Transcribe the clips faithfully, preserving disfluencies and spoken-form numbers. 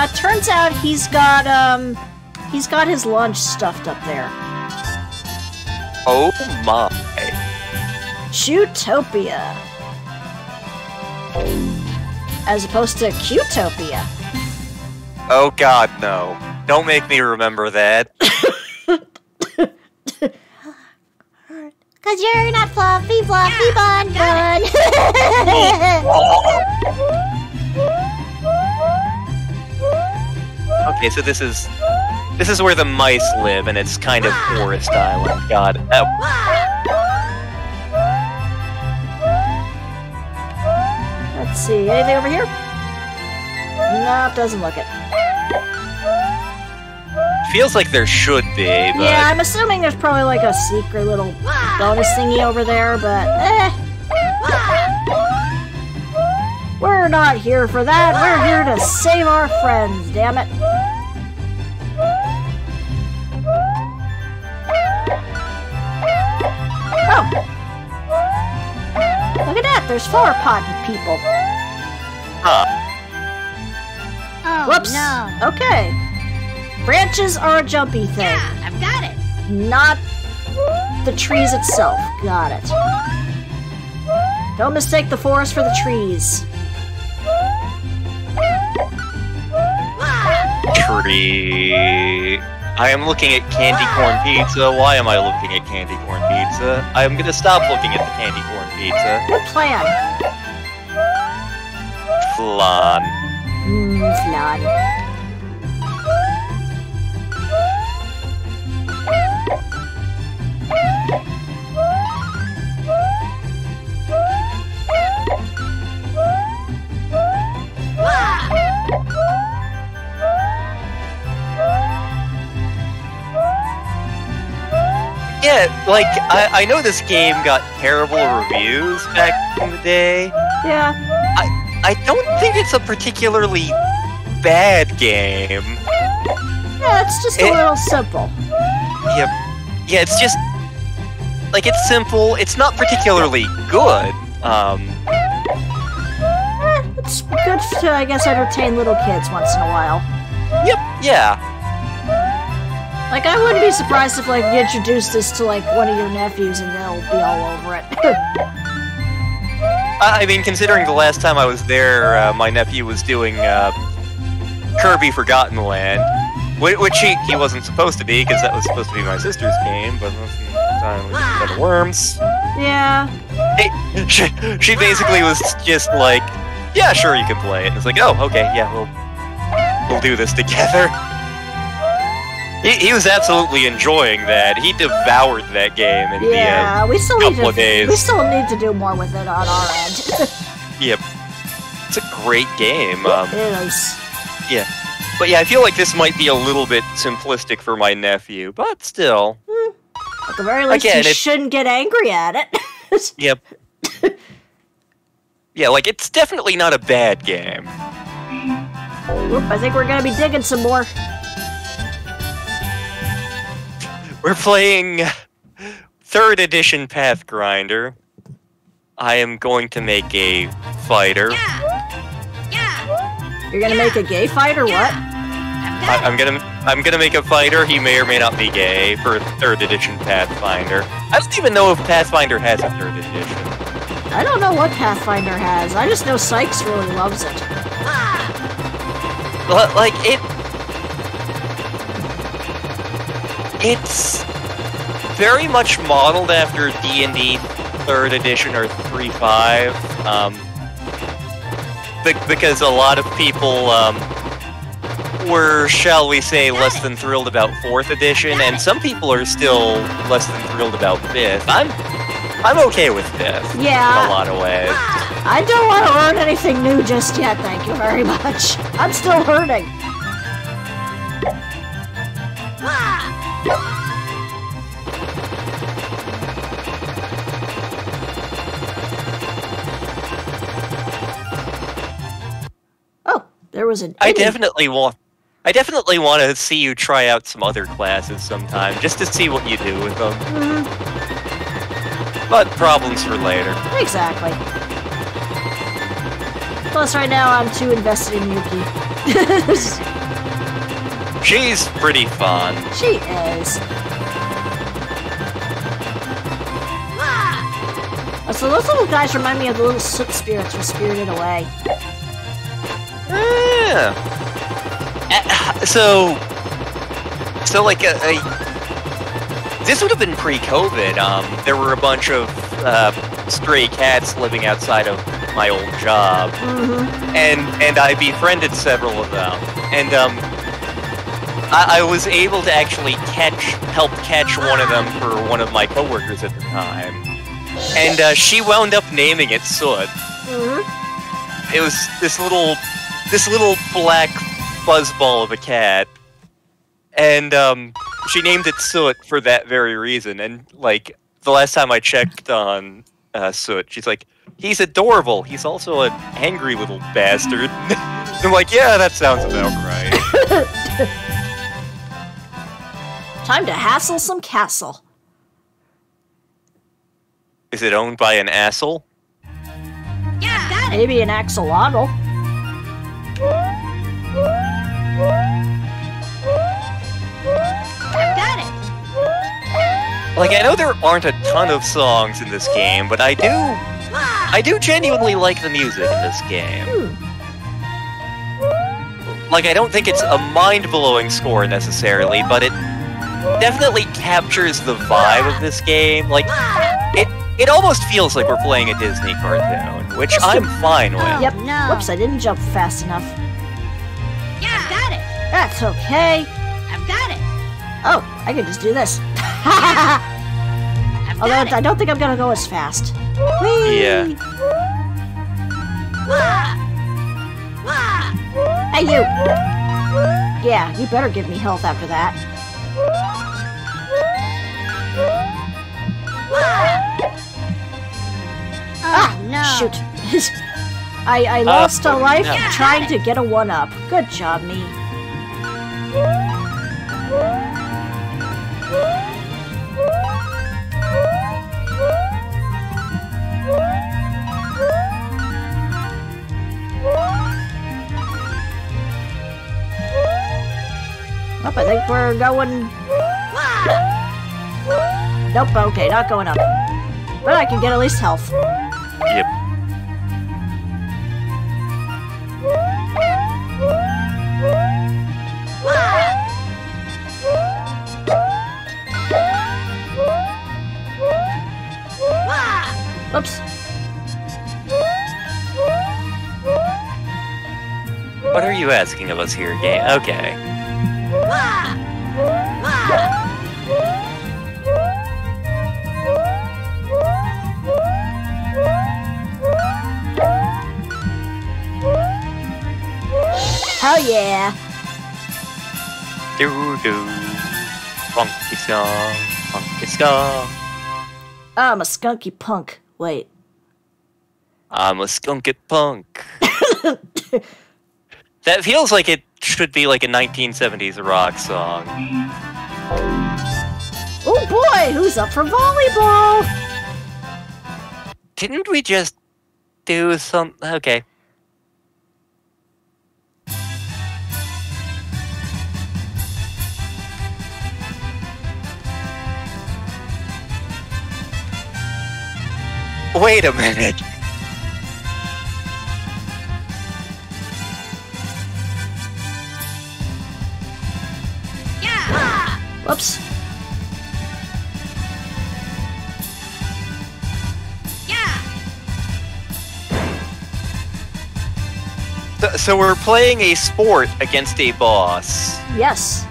Now it turns out he's got um he's got his lunch stuffed up there. Oh my. Chewtopia. As opposed to Qtopia. Oh god, no. Don't make me remember that. Cause you're not fluffy, fluffy, bun, bun. Okay, so this is this is where the mice live, and it's kind of forest island. God. Oh. Let's see. Anything over here? Nope, doesn't look it. Feels like there should be, but... Yeah, I'm assuming there's probably like a secret little bonus thingy over there, but eh. We're not here for that. We're here to save our friends, damn it. Oh. Look at that, there's flower potting people. Huh. Oh, whoops. No. Okay. Branches are a jumpy thing. Yeah, I've got it. Not the trees itself. Got it. Don't mistake the forest for the trees. Tree. I am looking at candy corn pizza. Why am I looking at candy corn pizza? I am gonna stop looking at the candy corn pizza. Good plan. Flan. Mmm, flan. Yeah, like, I, I know this game got terrible reviews back in the day. Yeah. I, I don't think it's a particularly bad game. Yeah, it's just a it, little simple. Yep. Yeah, yeah, it's just... Like, it's simple, it's not particularly good. Um... Eh, it's good to, I guess, entertain little kids once in a while. Yep, yeah. Like, I wouldn't be surprised if, like, we introduced this to, like, one of your nephews and they'll be all over it. I mean, considering the last time I was there, uh, my nephew was doing, uh, Kirby Forgotten Land. Which he, he wasn't supposed to be, because that was supposed to be my sister's game, but most of the time we just had worms. Yeah. It, she, she basically was just like, yeah, sure, you can play it. And it's like, oh, okay, yeah, we'll, we'll do this together. He, he was absolutely enjoying that. He devoured that game in yeah, the um, we still couple need to, of days. We still need to do more with it on our end. Yep. It's a great game. Um, it is. Yeah. But yeah, I feel like this might be a little bit simplistic for my nephew, but still. Mm. At the very least, Again, he it, shouldn't get angry at it. Yep. Yeah, like, it's definitely not a bad game. Oop, I think we're gonna be digging some more. We're playing third edition Pathfinder. I am going to make a fighter. Yeah. Yeah. You're gonna yeah. make a gay fight or yeah. what? I, I'm gonna I'm gonna make a fighter. He may or may not be gay for third edition Pathfinder. I don't even know if Pathfinder has a third edition. I don't know what Pathfinder has. I just know Sykes really loves it. Ah. Like it. It's very much modeled after D and D third edition or three point five, um, be because a lot of people um, were, shall we say, less than thrilled about fourth edition, and some people are still less than thrilled about fifth. I'm, I'm okay with fifth yeah, in a lot of ways. I don't want to learn anything new just yet, thank you very much. I'm still learning. Oh, there was an. I definitely want. I definitely want to see you try out some other classes sometime, just to see what you do with them. Mm-hmm. But problems for later. Exactly. Plus, right now I'm too invested in Yuki. She's pretty fun. She is. Ah! So those little guys remind me of the little soot spirits from Spirited Away. Yeah. Uh, so, so like a, a this would have been pre-COVID. Um, there were a bunch of uh, stray cats living outside of my old job, mm-hmm. and and I befriended several of them, and um, I, I was able to actually catch, help catch one of them for one of my coworkers at the time, and uh, she wound up naming it Soot. Mm-hmm. It was this little, this little black fuzzball of a cat, and um, she named it Soot for that very reason. And like the last time I checked on uh, Soot, she's like, "He's adorable. He's also an angry little bastard." I'm like, yeah, that sounds about right. Time to hassle some castle. Is it owned by an asshole? Yeah, that maybe an axolotl. I've got it. Like, I know there aren't a ton of songs in this game, but I do. I do genuinely like the music in this game. Hmm. Like, I don't think it's a mind-blowing score necessarily, but it definitely captures the vibe of this game. Like, it it almost feels like we're playing a Disney cartoon, which I'm fine with. Yep. No. Whoops, I didn't jump fast enough. Yeah, I've got it. That's okay. I've got it. Oh, I can just do this. Yeah. Although it. I don't think I'm gonna go as fast. Whee! Yeah. Hey, you! Yeah, you better give me health after that. Oh, ah! No. Shoot. I, I lost uh, a life no. trying to get a one-up. Good job, me. Nope, I think we're going... Nope, okay, not going up. But I can get at least health. Yep. Oops. What are you asking of us here, game? Okay. Hell yeah! Do do, Punky Skunk, Punky Skunk. I'm a skunky punk. Wait. I'm a skunky punk. That feels like it should be like a nineteen seventies rock song. Oh boy, who's up for volleyball? Didn't we just do some... Okay. Wait a minute. Whoops. Yeah. So, so we're playing a sport against a boss. Yes.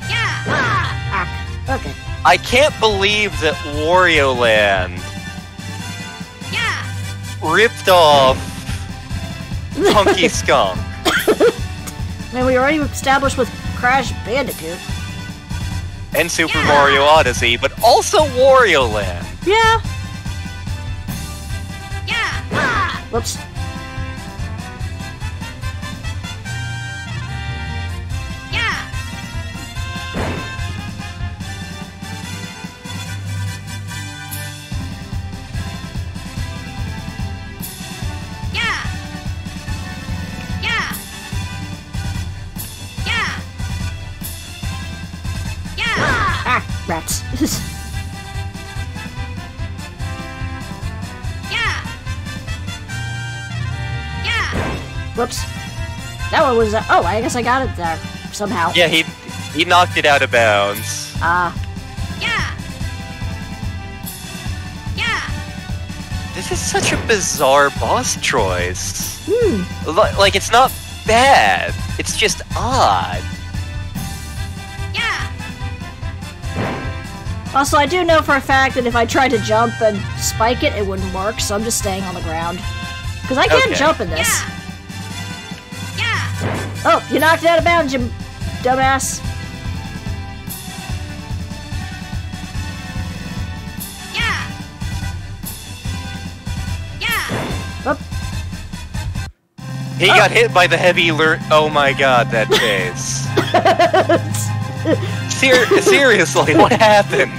Yeah. Ah, ah, okay. I can't believe that Wario Land yeah. ripped off Punky Skunk. I mean, we already established with Crash Bandicoot. And Super yeah. Mario Odyssey, but also Wario Land. Yeah. Yeah. Whoops. Yeah. Yeah. Yeah. Rats. Yeah! Yeah! Whoops. That one was... Uh, oh, I guess I got it there. Somehow. Yeah, he he knocked it out of bounds. Ah. Uh, yeah! Yeah! This is such a bizarre boss choice. Hmm. L like, it's not bad. It's just odd. Also, I do know for a fact that if I tried to jump and spike it, it wouldn't work, so I'm just staying on the ground. Because I can't okay. jump in this. Yeah. Yeah. Oh, you knocked it out of bounds, you dumbass. Yeah. Yeah. Oh. He oh. got hit by the heavy alert. Oh my god, that face. Ser seriously, what happened?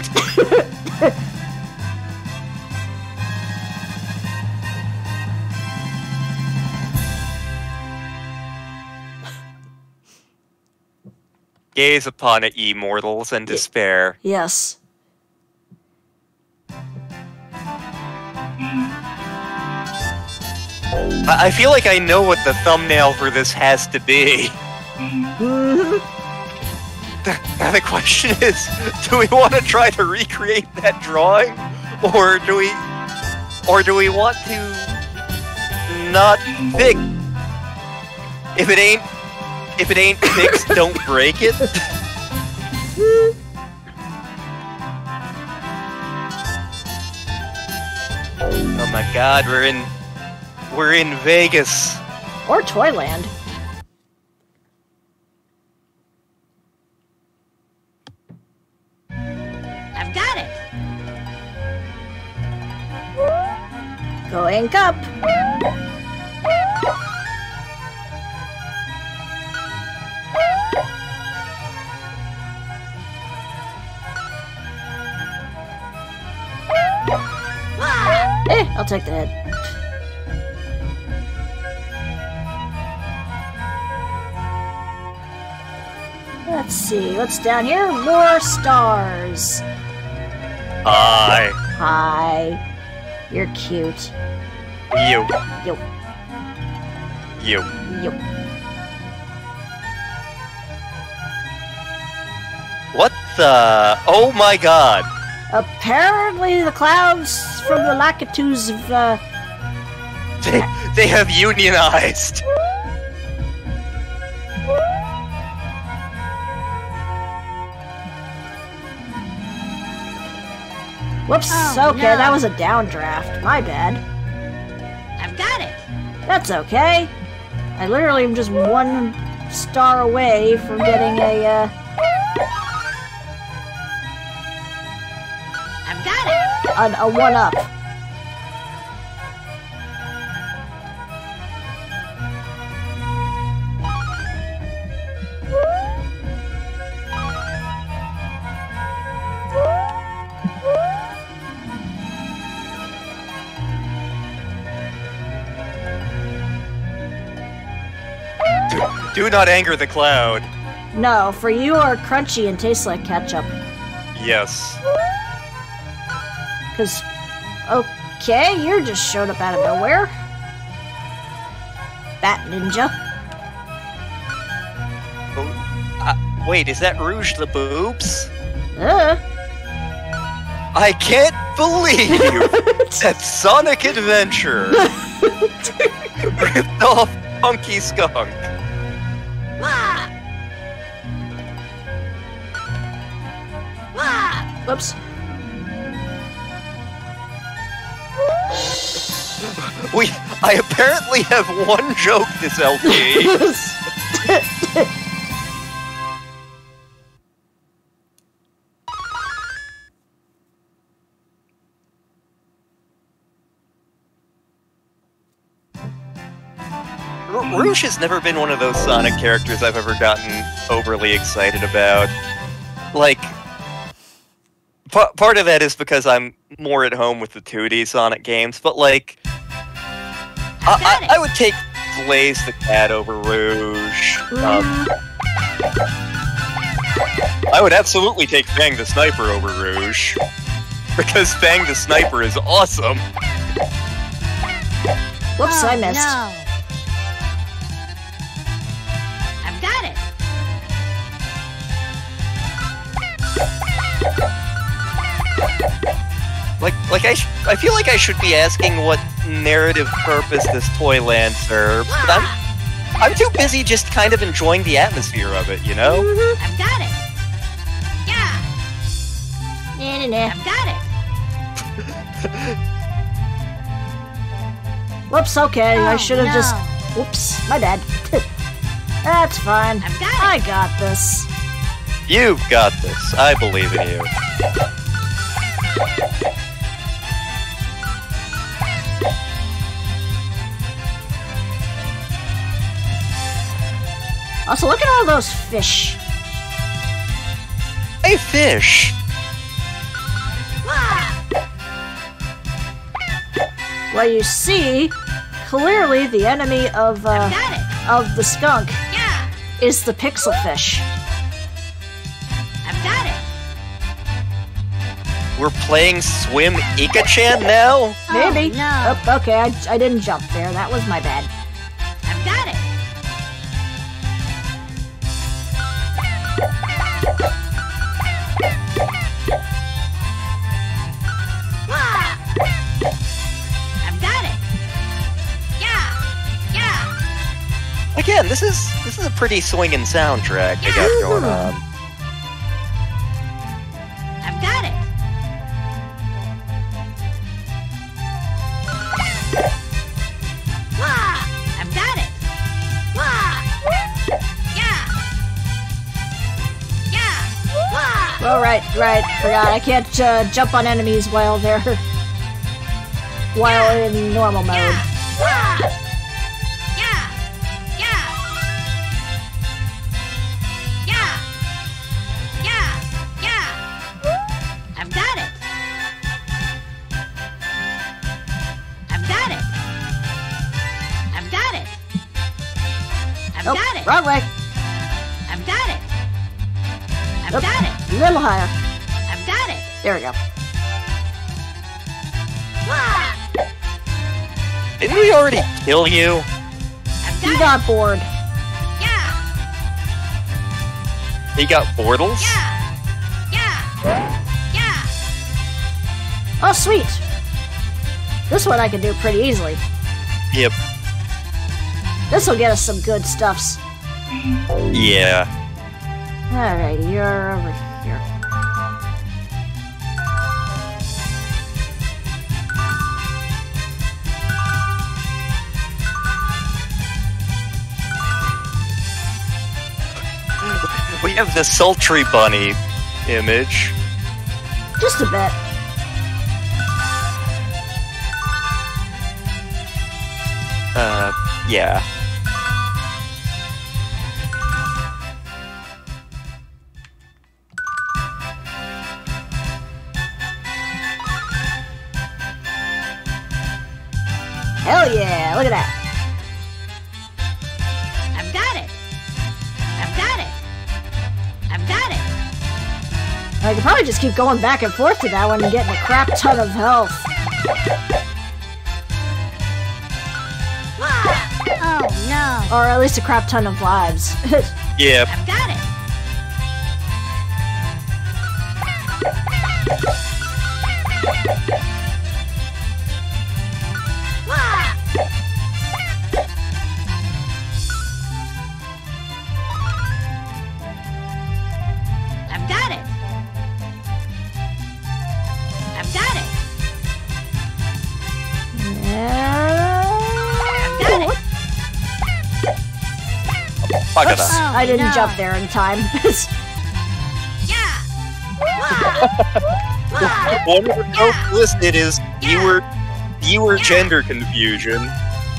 Gaze upon it, ye mortals, and despair. Yes. I, I feel like I know what the thumbnail for this has to be. Now the question is, do we want to try to recreate that drawing, or do we, or do we want to not fix? If it ain't, if it ain't fixed, don't break it. Oh my God, we're in, we're in Vegas or Toyland. Going up. Eh, I'll take the head. Let's see, what's down here? More stars. Hi. Hi. You're cute. You. You. You. You. What the? Oh my god. Apparently the clouds from the Lakitus of, uh... They, they have unionized. Whoops, oh, okay, no. That was a downdraft. My bad. I've got it! That's okay. I literally am just one star away from getting a, uh... I've got it! A, a one-up. Do not anger the cloud. No, for you are crunchy and tastes like ketchup. Yes. Because, okay, you just showed up out of nowhere. Bat ninja. Oh, uh, wait, is that Rouge the boobs? Uh. I can't believe that Sonic Adventure ripped off Punky Skunk. Whoops. We I apparently have one joke this L P. Rouge has never been one of those Sonic characters I've ever gotten overly excited about. Like, part of that is because I'm more at home with the two D Sonic games, but like, I, I, I would take Blaze the Cat over Rouge. Um, I would absolutely take Fang the Sniper over Rouge, because Fang the Sniper is awesome. Whoops, oh, I missed. No. I've got it. Like, like I, sh I feel like I should be asking what narrative purpose this Toyland serves, but I'm, I'm too busy just kind of enjoying the atmosphere of it, you know. Mm-hmm. I've got it. Yeah. Nah, nah, nah. I've got it. Whoops, okay, oh, I should have no. just... Whoops, my bad. That's fine. I've got I it. got this. You've got this. I believe in you. Also, look at all those fish. Hey, fish. Well, you see, clearly the enemy of uh, of the skunk yeah. is the pixel fish. I've got it. We're playing Swim Ika-chan now? Oh, maybe. No. Oh, okay, I, I didn't jump there. That was my bad. I've got it. Ah! Again, this is this is a pretty swinging soundtrack they got going on. I've got it. Wah! I've got it. Wah! Yeah. Yeah. Wah! Well, right, right. Forgot. I can't uh, jump on enemies while they're while yeah. in normal mode. Yeah. Wah! Nope, got it. Wrong way. I've got it. I've nope. got it. A little higher. I've got it. There we go. Wah! Didn't we already kill you? I've got he got it. bored. Yeah. He got Bortles? Yeah. Yeah. Yeah. Oh, sweet. This one I can do pretty easily. Yep. This'll get us some good stuffs. Yeah. Alright, you're over here. We have the sultry bunny image. Just a bit. Uh, yeah. Hell yeah, look at that. I've got it. I've got it. I've got it. I could probably just keep going back and forth to that one and getting a crap ton of health. Oh no. Or at least a crap ton of lives. Yeah. I've got it. Oops, oh, I didn't no. jump there in time. Yeah. One of the listed is viewer viewer yeah. gender confusion.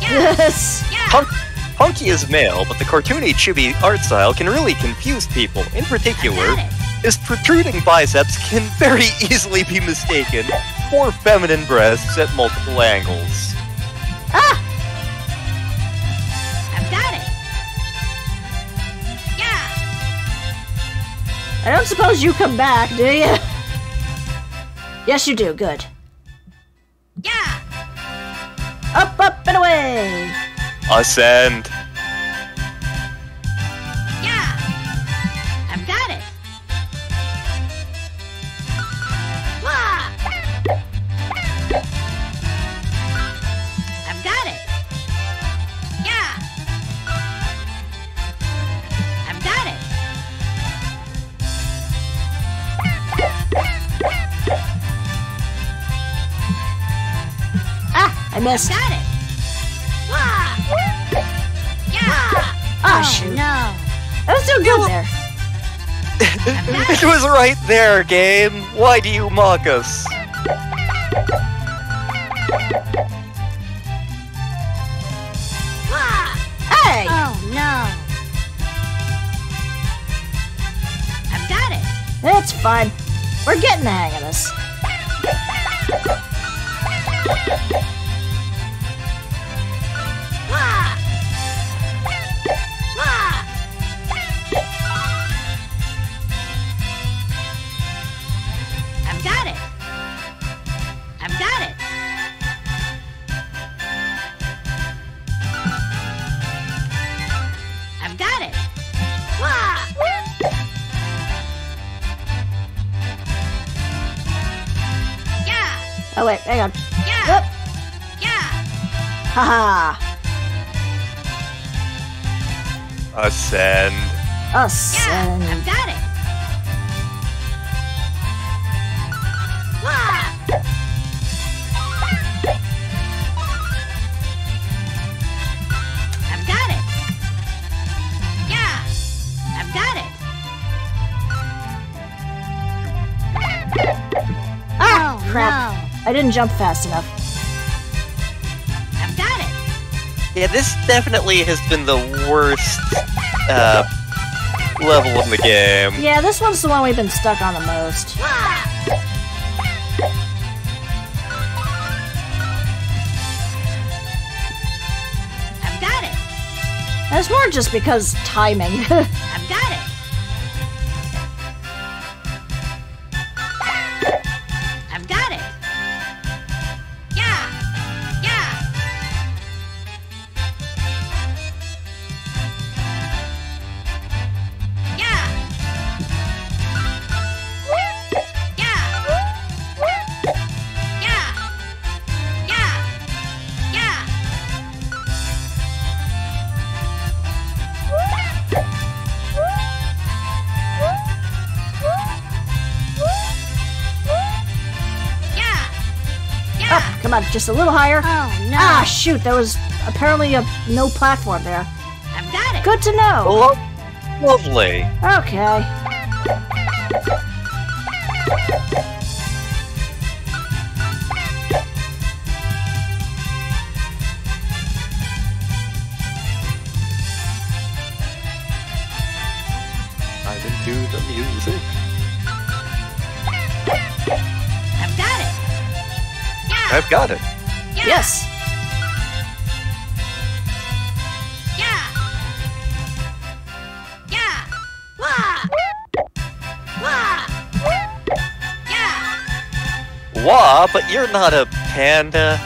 Yes. Yeah. Punk, Punky is male, but the cartoony chibi art style can really confuse people. In particular, his protruding biceps can very easily be mistaken for feminine breasts at multiple angles. Ah. I don't suppose you come back, do you? Yes, you do. Good. Yeah! Up, up, and away! Ascend. Yeah! I've got it! Wah! I've got it! Yeah! I've got it! Ah! I missed! I've got it! Wah! Yeah! Oh, shoot! No! That was so good there! It was right there, game! Why do you mock us? Hey! Oh, no! I've got it! That's fine. We're getting the hang of this. I've got it. I've got it. I've got it. Yeah. Oh wait, hang on. Yeah. Oop. Haha! Ascend. Ascend. Yeah, I've got it. Wah! I've got it. Yeah, I've got it. Ah, oh, crap! No. I didn't jump fast enough. Yeah, this definitely has been the worst uh, level in the game. Yeah, this one's the one we've been stuck on the most. I've got it. That's more just because timing. I've got it. Come on, just a little higher. Oh, no. Ah, shoot, there was apparently a no platform there. I've got it. Good to know. Lo- lovely. Okay. I didn't do the music. I've got it. I've got it. Yeah. Yes. Yeah. Yeah. Wah. Wah. Yeah. Wah, but you're not a panda.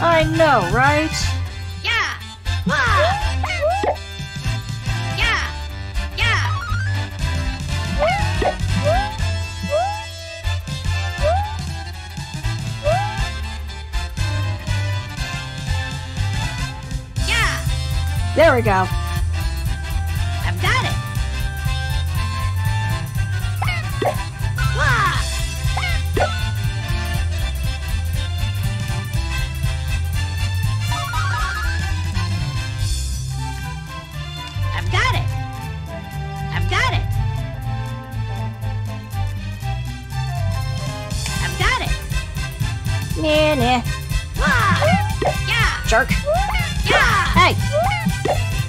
I know, right? Yeah. Wah. Yeah. Yeah. There we go. I've got it. Wah! I've got it. I've got it. I've got it. Nah, nah. Wah! Yeah! Jerk. Yeah! Hey!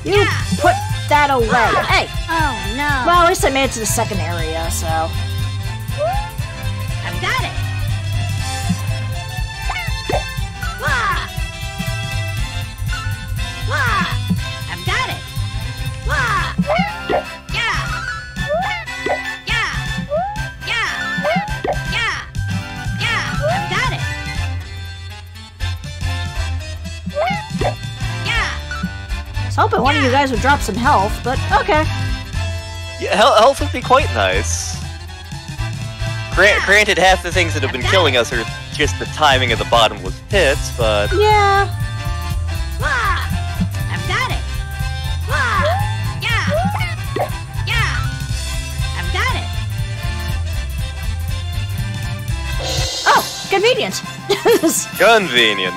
You yeah. put that away. Ah. Hey! Oh, no. Well, at least I made it to the second area, so... I've got it. Wah! Wah! I've got it. Wah! Yeah! Yeah! hoping one of you guys would drop some health, but okay. Yeah, health would be quite nice. Gra granted, half the things that have been killing us are just the timing of the bottomless pits, but... Yeah. I've got it. Yeah. Yeah. I've got it. Oh, convenient. Convenient.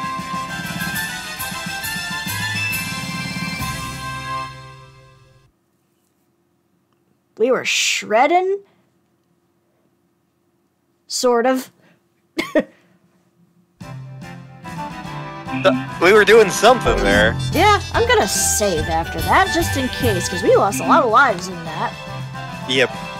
We were shredding? Sort of. We were doing something there. Yeah, I'm gonna save after that, just in case, because we lost a lot of lives in that. Yep.